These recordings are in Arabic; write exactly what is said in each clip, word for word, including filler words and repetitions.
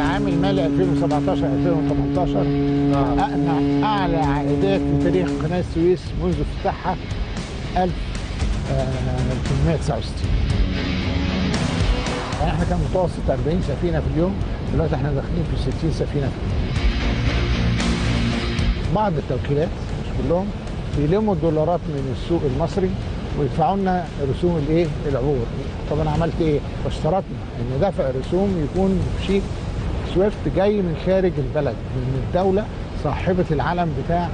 العام المالي ألفين وسبعتاشر ألفين وتمنتاشر حققنا أعلى عائدات في تاريخ قناة السويس منذ افتتاحها ألف وتمنمية وتسعة وستين. يعني احنا كان متوسط أربعين سفينة في اليوم، دلوقتي احنا داخلين في ستين سفينة في اليوم. بعض التوكيلات مش كلهم بيلموا الدولارات من السوق المصري ويدفعوا لنا رسوم الايه؟ العبور. طب انا عملت ايه؟ واشترطنا ان دفع الرسوم يكون بشيك سويفت جاي من خارج البلد، من الدوله صاحبه العلم بتاع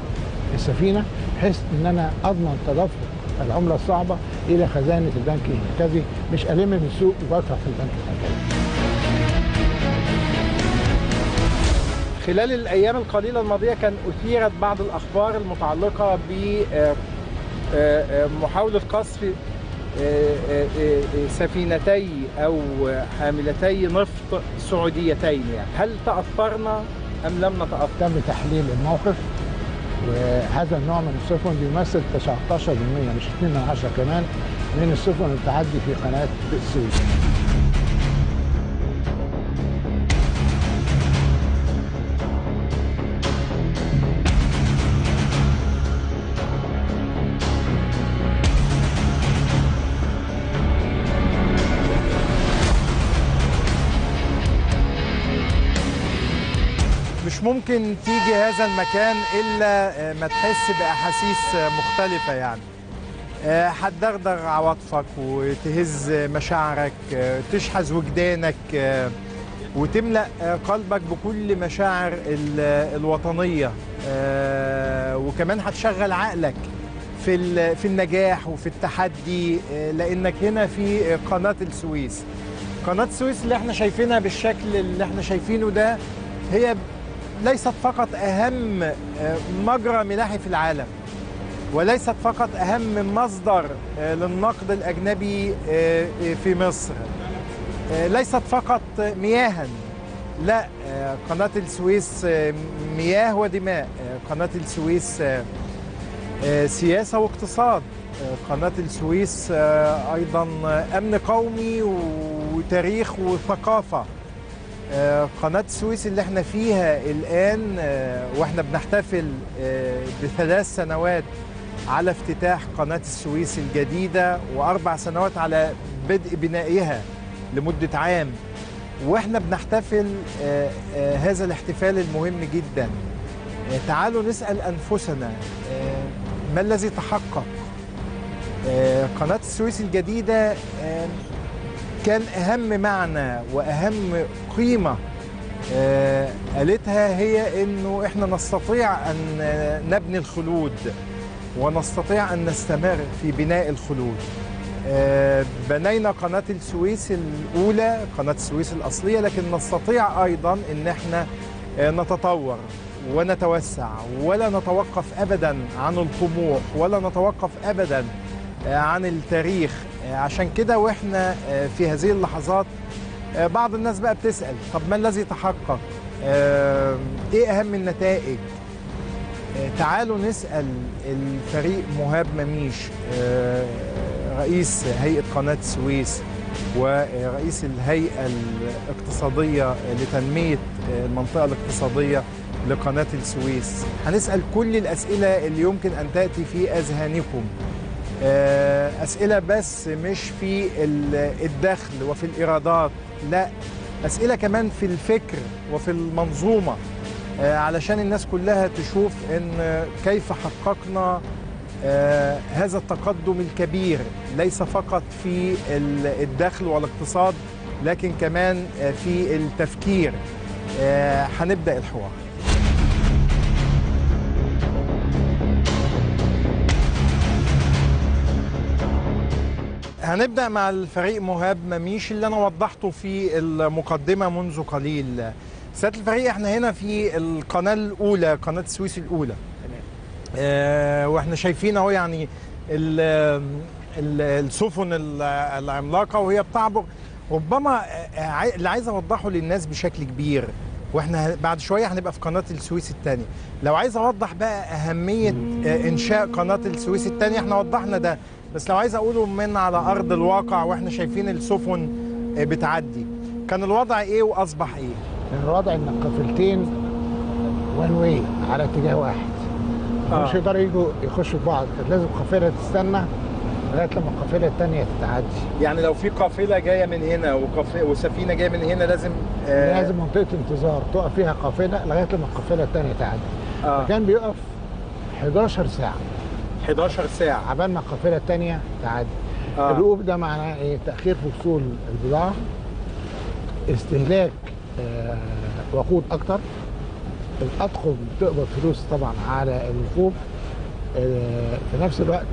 السفينه، بحيث ان انا اضمن تدفق العمله الصعبه الى خزانه البنك المركزي، مش الم من السوق وادفع في البنك المركزي. خلال الايام القليله الماضيه كان اثيرت بعض الاخبار المتعلقه ب محاولة قصف سفينتي أو حاملتي نفط سعوديتين، يعني هل تأثرنا أم لم نتأثر؟ تم تحليل الموقف، وهذا النوع من السفن بيمثل تسعتاشر بالمية مش اتنين من عشرة كمان من السفن اللي بتعدي في قناة السويس. مش ممكن تيجي هذا المكان إلا ما تحس بأحاسيس مختلفة، يعني هتدغدغ عواطفك وتهز مشاعرك، تشحذ وجدانك وتملأ قلبك بكل مشاعر الوطنية، وكمان هتشغل عقلك في في النجاح وفي التحدي، لأنك هنا في قناة السويس. قناة السويس اللي احنا شايفينها بالشكل اللي احنا شايفينه ده هي ليست فقط أهم مجرى ملاحي في العالم، وليست فقط أهم مصدر للنقد الأجنبي في مصر، ليست فقط مياها، لا، قناة السويس مياه ودماء، قناة السويس سياسة واقتصاد، قناة السويس أيضا أمن قومي وتاريخ وثقافة. قناة السويس اللي احنا فيها الآن واحنا بنحتفل بثلاث سنوات على افتتاح قناة السويس الجديدة وأربع سنوات على بدء بنائها لمدة عام، واحنا بنحتفل هذا الاحتفال المهم جدا. تعالوا نسأل أنفسنا ما الذي تحقق؟ قناة السويس الجديدة كان أهم معنى وأهم قيمة قالتها هي إنه إحنا نستطيع أن نبني الخلود ونستطيع أن نستمر في بناء الخلود. بنينا قناة السويس الأولى، قناة السويس الأصلية، لكن نستطيع أيضا إن إحنا نتطور ونتوسع، ولا نتوقف أبدا عن الطموح، ولا نتوقف أبدا عن التاريخ. عشان كده واحنا في هذه اللحظات بعض الناس بقى بتسأل طب ما الذي تحقق؟ ايه اهم النتائج؟ تعالوا نسأل الفريق مهاب مميش رئيس هيئة قناة السويس ورئيس الهيئة الاقتصادية لتنمية المنطقة الاقتصادية لقناة السويس. هنسأل كل الأسئلة اللي يمكن أن تأتي في أذهانكم، أسئلة بس مش في الدخل وفي الإيرادات، لا، أسئلة كمان في الفكر وفي المنظومة، علشان الناس كلها تشوف إن كيف حققنا هذا التقدم الكبير، ليس فقط في الدخل والاقتصاد لكن كمان في التفكير. هنبدأ الحوار. هنبدأ مع الفريق مهاب مميش اللي أنا وضحته في المقدمة منذ قليل. سيادة الفريق، احنا هنا في القناة الأولى، قناة السويس الأولى، اه واحنا شايفين اهو يعني ال ال السفن العملاقة وهي بتعبر. ربما اللي عايز أوضحه للناس بشكل كبير، واحنا بعد شوية هنبقى في قناة السويس الثانية، لو عايز أوضح بقى أهمية إنشاء قناة السويس الثانية احنا وضحنا ده، بس لو عايز اقوله من على ارض الواقع واحنا شايفين السفن بتعدي، كان الوضع ايه واصبح ايه؟ الوضع ان القافلتين وان واي على اتجاه واحد، مش يقدروا يجوا يخشوا في بعض، لازم قافله تستنى لغايه لما القافله الثانيه تتعدي. يعني لو في قافله جايه من هنا وقافله وسفينه جايه من هنا لازم آه لازم منطقه انتظار تقف فيها قافله لغايه لما القافله الثانيه تعدي. آه. فكان بيقف حداشر ساعة. حداشر ساعة عبال ما القافله الثانيه تعدي. آه. الوقوف ده معناه ايه؟ تاخير في وصول البضاعه، استهلاك آه وقود اكتر، الأطقم بتقبض فلوس طبعا على الوقوف، آه في نفس الوقت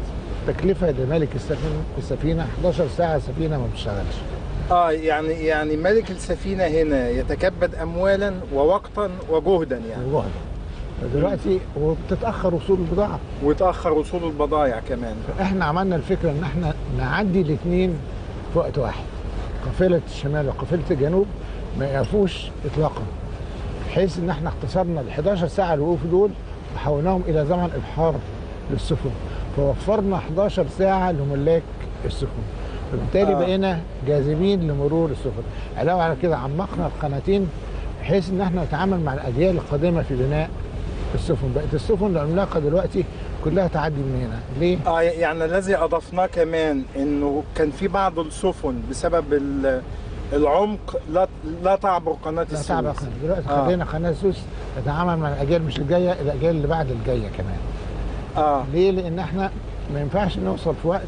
تكلفه لمالك السفينه السفينه حداشر ساعة سفينه ما بتشتغلش. اه يعني يعني مالك السفينه هنا يتكبد اموالا ووقتا وجهدا يعني. وجهدا. دلوقتي وبتتاخر وصول البضاعه. وتاخر وصول البضائع كمان. فاحنا عملنا الفكره ان احنا نعدي الاثنين في وقت واحد. قافله الشمال وقافله الجنوب ما يقفوش اطلاقا. بحيث ان احنا اختصرنا ال حداشر ساعة الوقوف دول وحولناهم الى زمن ابحار للسفن، فوفرنا حداشر ساعة لملاك السفن، فبالتالي آه. بقينا جاذبين لمرور السفن. علاوه على كده عمقنا القناتين بحيث ان احنا نتعامل مع الاجيال القادمه في بناء السفن. بقت السفن العملاقه دلوقتي كلها تعدي من هنا. ليه؟ اه يعني الذي اضفناه كمان انه كان في بعض السفن بسبب العمق لا لا تعبر قناه السويس. لا تعبر قناه السويس. دلوقتي آه. خلينا قناه السويس نتعامل مع الاجيال مش الجايه، الاجيال اللي بعد الجايه كمان. اه ليه؟ لان احنا ما ينفعش نوصل في وقت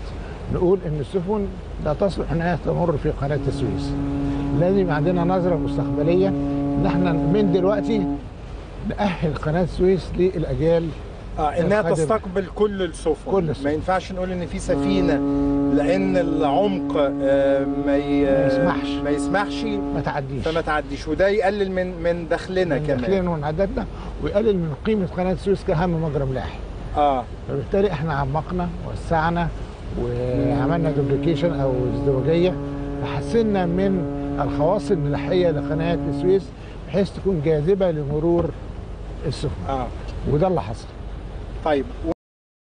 نقول ان السفن لا تصلح انها تمر في قناه السويس. لازم عندنا نظره مستقبليه ان احنا من دلوقتي نأهل قناه السويس للاجيال اه انها الخدمة. تستقبل كل السفن. كل السفن. ما ينفعش نقول ان في سفينه لان العمق آه ما يسمحش ما يسمحش ما تعديش، فما تعديش، وده يقلل من من دخلنا كمان. دخلنا ومن عددنا، ويقلل من قيمه قناه السويس كأهم مجرى ملاحي. اه فبالتالي احنا عمقنا ووسعنا وعملنا دوبليكيشن او ازدواجيه، فحسنا من الخواص الملاحيه لقناه السويس بحيث تكون جاذبه لمرور السفن. اه وده اللي حصل. طيب.